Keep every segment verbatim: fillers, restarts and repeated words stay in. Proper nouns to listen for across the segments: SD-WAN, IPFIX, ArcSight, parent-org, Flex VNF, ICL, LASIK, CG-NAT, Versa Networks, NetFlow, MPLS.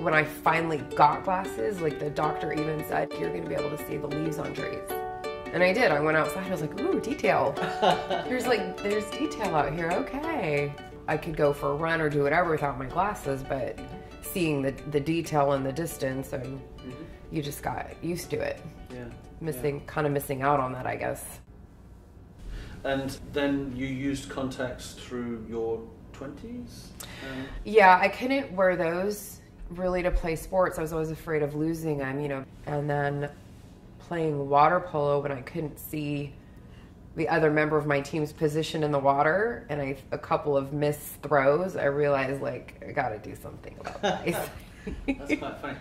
when I finally got glasses, like the doctor even said, you're gonna be able to see the leaves on trees. And I did, I went outside, I was like, ooh, detail. There's like, there's detail out here, okay. I could go for a run or do whatever without my glasses, but seeing the, the detail and the distance, and mm-hmm. you just got used to it. Yeah. Missing, yeah. kind of missing out on that, I guess. And then you used contacts through your twenties? Um... Yeah, I couldn't wear those really to play sports. I was always afraid of losing them, you know. And then playing water polo when I couldn't see the other member of my team's position in the water, and I, a couple of missed throws, I realized, like, I gotta do something about that. That's quite funny.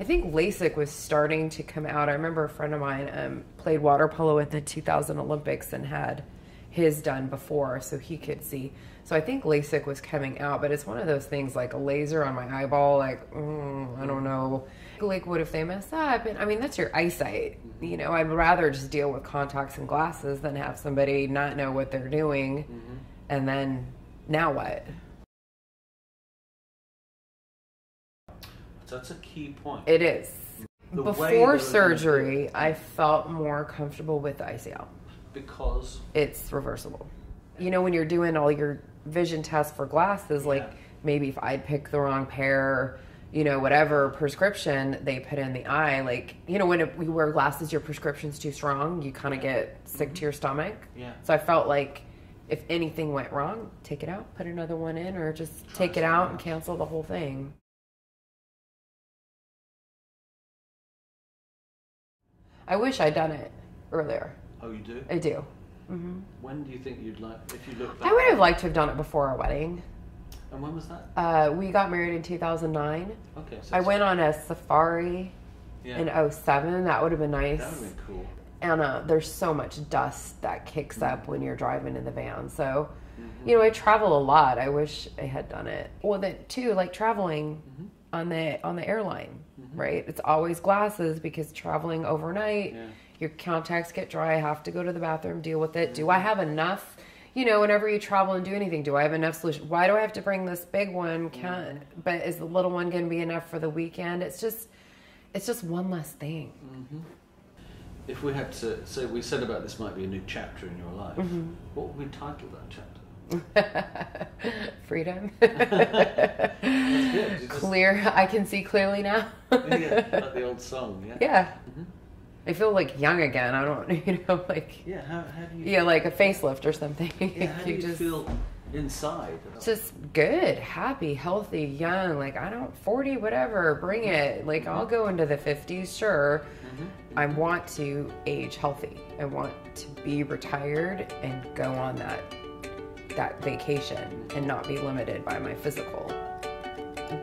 I think LASIK was starting to come out. I remember a friend of mine um, played water polo at the two thousand Olympics and had his done before so he could see. So I think LASIK was coming out, but it's one of those things, like a laser on my eyeball, like, mm, I don't know. Like, what if they mess up? And I mean, that's your eyesight. You know, I'd rather just deal with contacts and glasses than have somebody not know what they're doing. Mm-hmm. And then, now what? That's a key point. It is. The Before surgery, I felt more comfortable with the I C L. Because? It's reversible. You know, when you're doing all your vision tests for glasses, yeah. like maybe if I'd pick the wrong pair, you know, whatever prescription they put in the eye, like, you know, when it, we wear glasses, your prescription's too strong, you kind of yeah. get sick mm-hmm. to your stomach. Yeah. So I felt like if anything went wrong, take it out, put another one in, or just take That's it out enough. and cancel the whole thing. I wish I'd done it earlier. Oh, you do? I do. Mm-hmm. When do you think you'd like, if you look back? I would have liked to have done it before our wedding. And when was that? Uh, we got married in two thousand nine. Okay. So I went on a safari yeah. in oh seven. That would have been nice. That would have been cool. And uh, there's so much dust that kicks mm-hmm. up when you're driving in the van. So, mm-hmm. you know, I travel a lot. I wish I had done it. Well, then, too, like traveling mm-hmm. on the on the airline. Right? It's always glasses because traveling overnight, yeah. your contacts get dry. I have to go to the bathroom, deal with it. Mm-hmm. Do I have enough? You know, whenever you travel and do anything, do I have enough solution? Why do I have to bring this big one? Can, mm-hmm. But is the little one going to be enough for the weekend? It's just, it's just one less thing. Mm-hmm. If we had to, so we said about this might be a new chapter in your life. Mm-hmm. What would we title that chapter? Freedom. Good, clear. Just... I can see clearly now. Yeah, like the old song. Yeah. Yeah. Mm-hmm. I feel like young again. I don't, you know, like. Yeah. How, how do you? Yeah, feel? Like a facelift or something. Yeah. How do you, you just feel inside? Just good, happy, healthy, young. Like I don't forty, whatever. Bring it. Like mm-hmm. I'll go into the fifties. Sure. Mm-hmm. I want to age healthy. I want to be retired and go on that. that vacation and not be limited by my physical.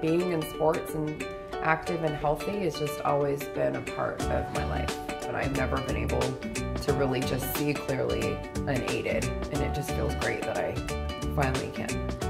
Being in sports and active and healthy has just always been a part of my life, but I've never been able to really just see clearly unaided, and it just feels great that I finally can.